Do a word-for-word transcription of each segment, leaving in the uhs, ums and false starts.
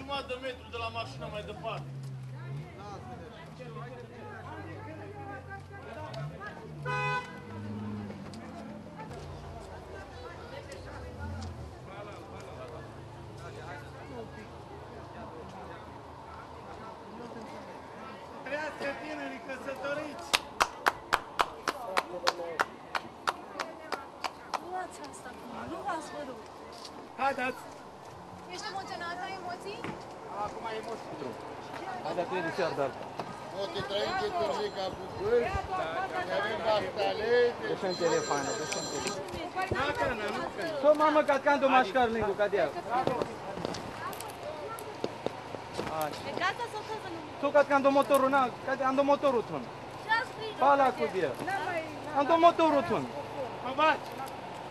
jumătate de metru de la mașină mai departe. Trească tinerii căsătoriți! Luați asta acum, nu v-ați vărut! Haideți! Ești emoționat, ai emoții? Acum ai emoții tu. Hai de-a crede chiar de-a altă. O, te trăim de turgica cu gând, ne avem bastalete... Dă-și-mi telefană, dă-și-mi telefană. Să mamă, catcandu mașcar lindu, ca de-a. E gata sau căză nu? Tu catca am motorul, n-am, am motorul tun. Pala cu dia. Am motorul tun. Mă baci.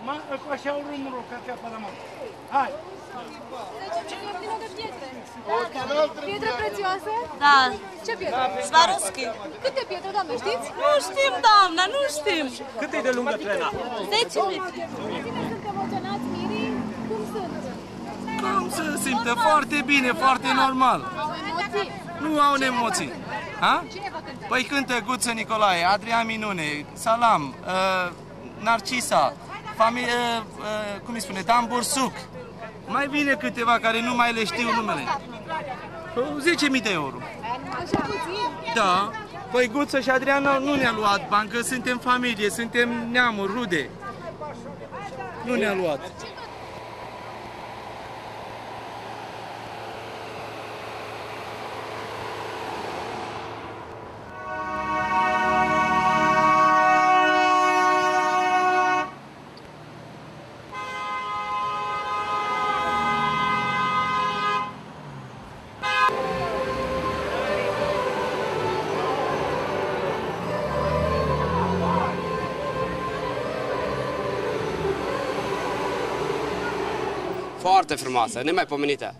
Mă așa urmul ca te apă la mă. Hai. Pietre prețioasă? Da. Ce pietre? Swarovski. Câte pietre, doamne, știți? Nu știm, doamna, nu știm. Cât e de lungă trena? zece metri. Sunt emoționați, Miri? Cum sunt? Cum se simte? Foarte bine, foarte normal. Nu au emoții. Ha? Păi cântă Guță Nicolae, Adrian Minune, Salam, uh, Narcisa, familie, uh, uh, cum îi spune, Tambursuc. Mai bine câteva care nu mai le știu numele. zece mii de euro. Da. Păi Guță și Adrian nu ne-a luat bani, că suntem familie, suntem neamuri, rude. Nu ne-a luat. Foarte frumoasă, nemaipomenită.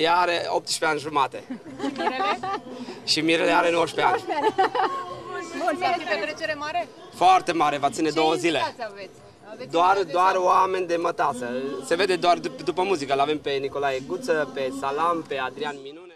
Ea are optsprezece ani jumate. Și Mirele? Și Mirele are nouăsprezece ani. Bun, e pe trecere mare? Foarte mare, va ține două zile. Doar oameni de mătasă. Se vede doar după muzică. L-avem pe Nicolae Guță, pe Salam, pe Adrian Minune.